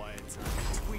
quiet. We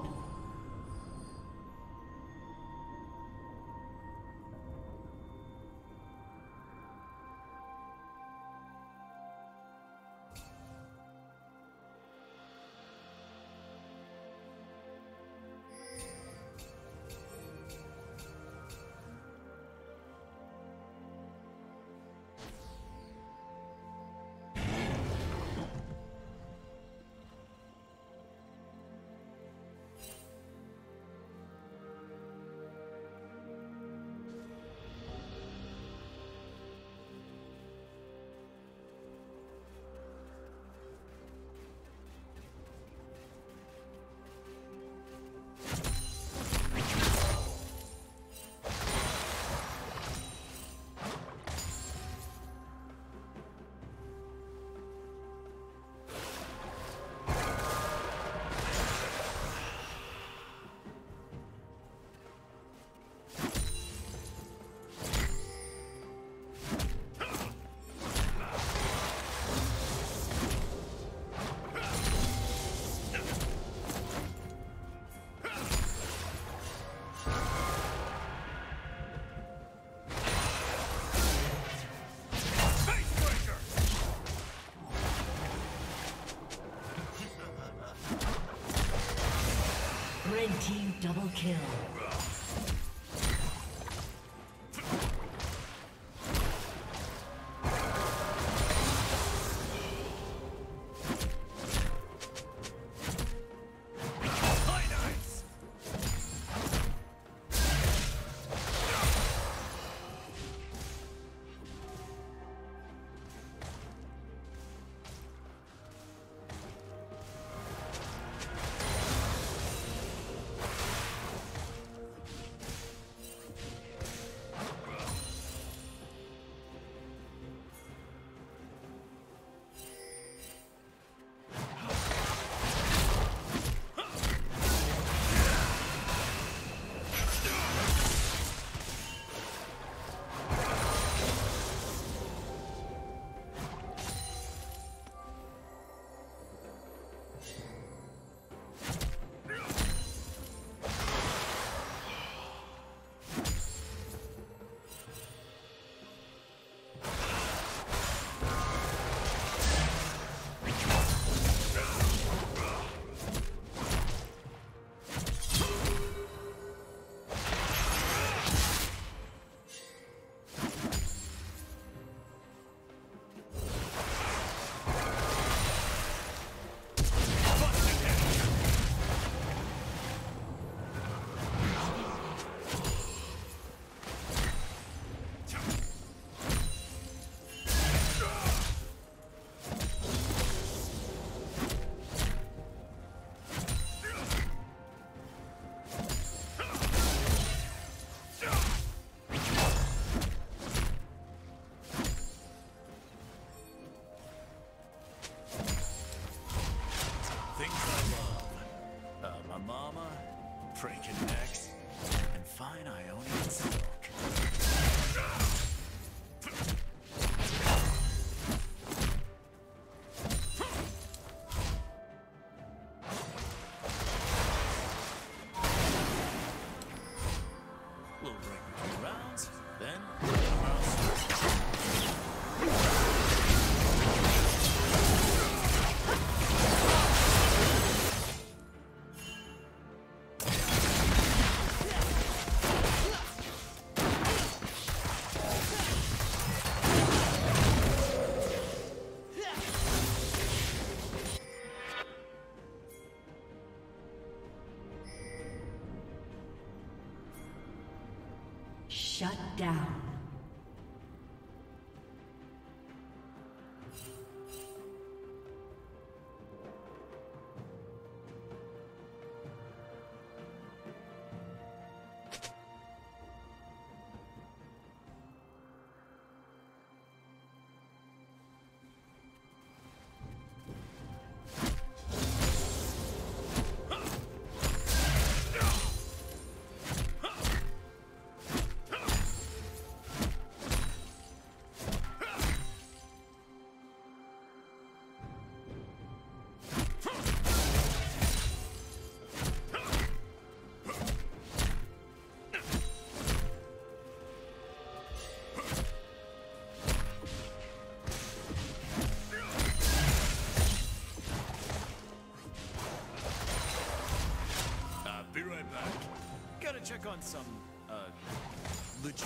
Team double kill. Shut down. Be right back. Gotta check on some, legit.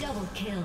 Double kill.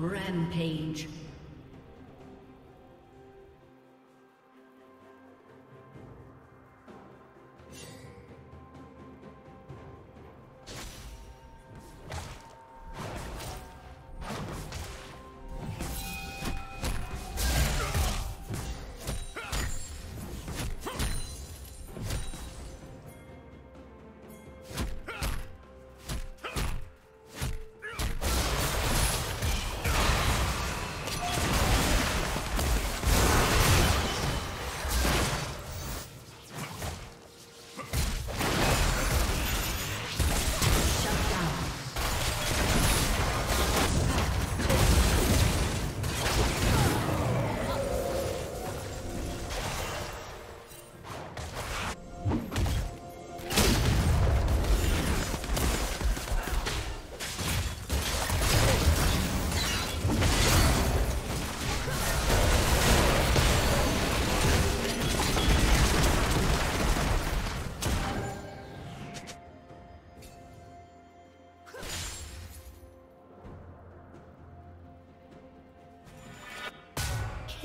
Rampage. Killing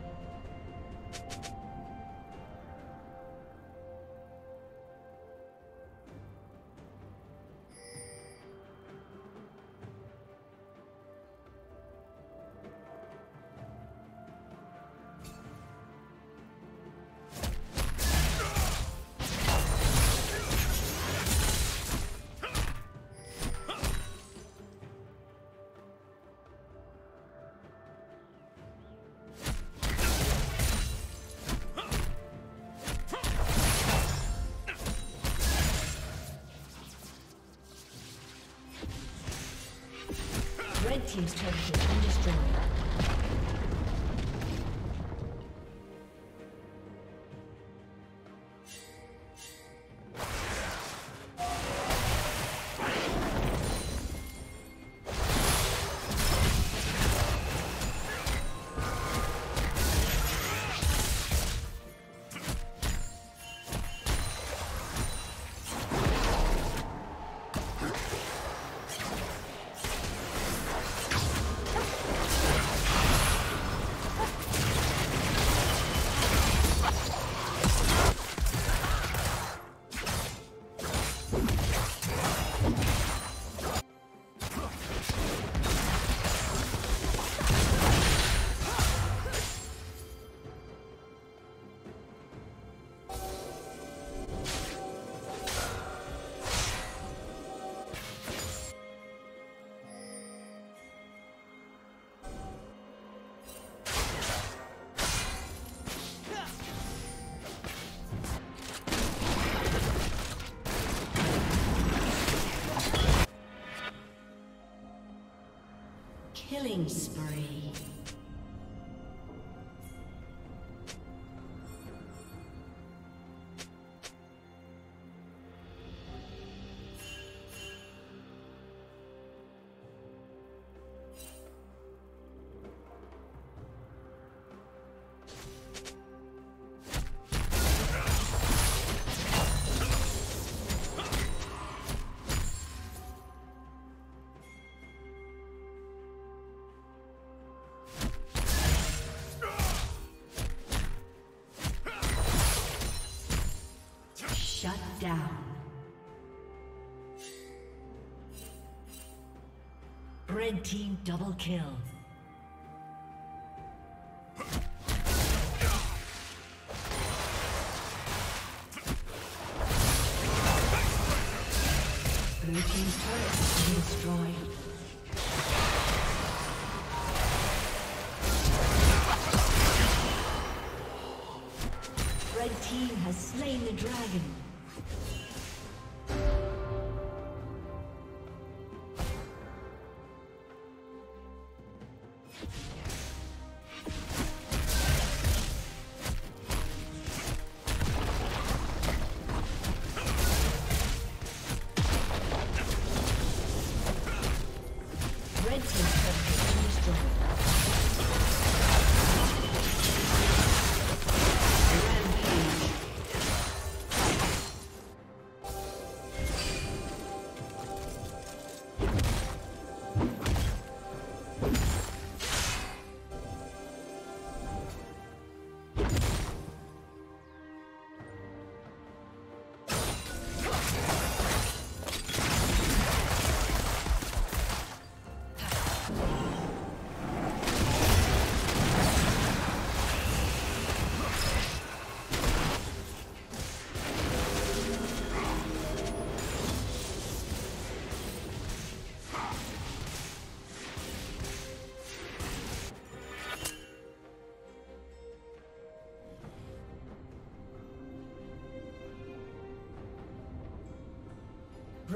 Team's turret has been destroyed. Killing spree. down. Red team double kill. Blue team's turret has been destroyed. Red team has slain the dragon.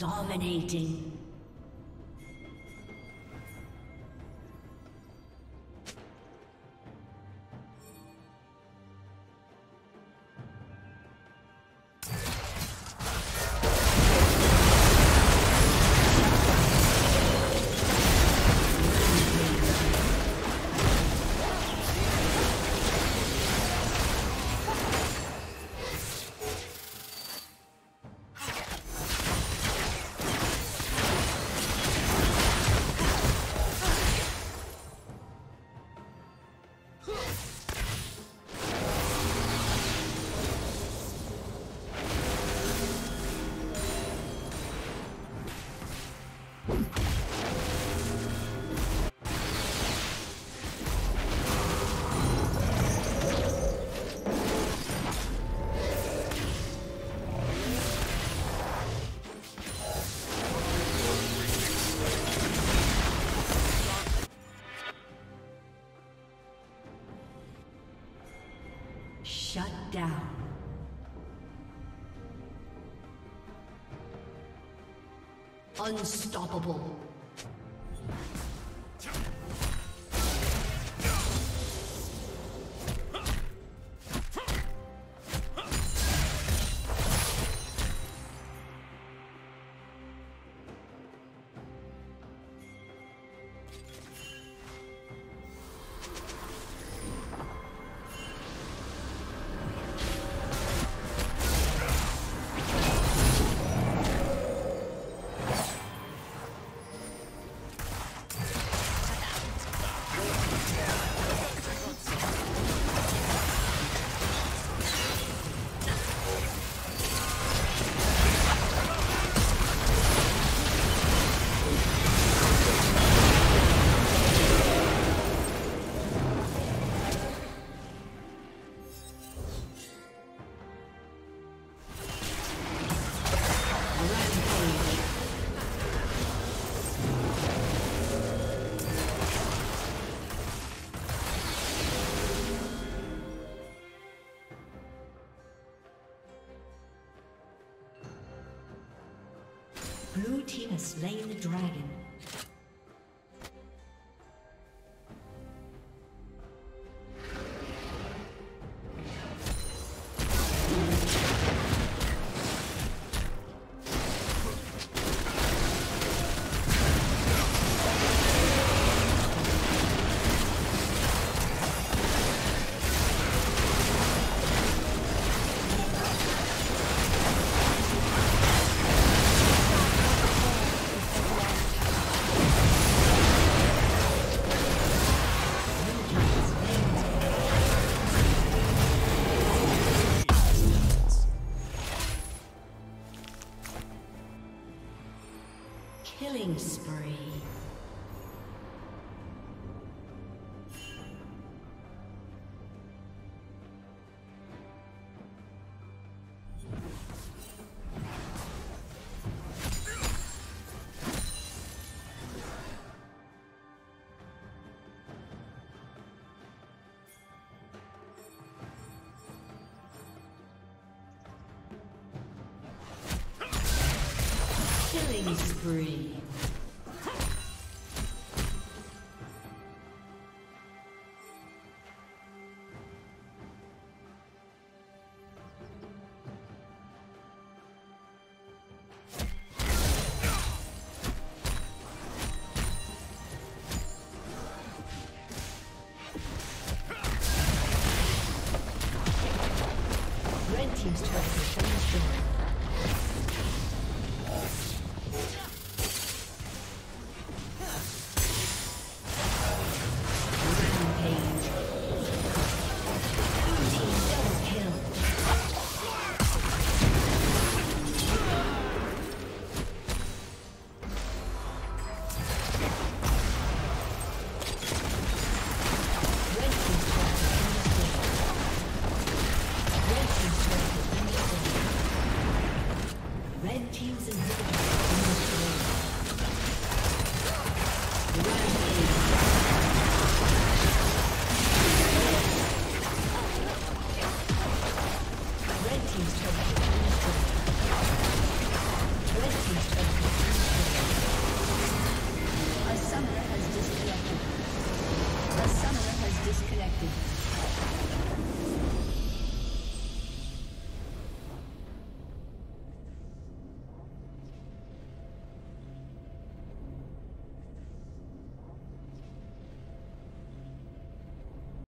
Dominating. Shut down. Unstoppable. Blue team has slain the dragon. Killing spree. Killing spree. A summoner has disconnected.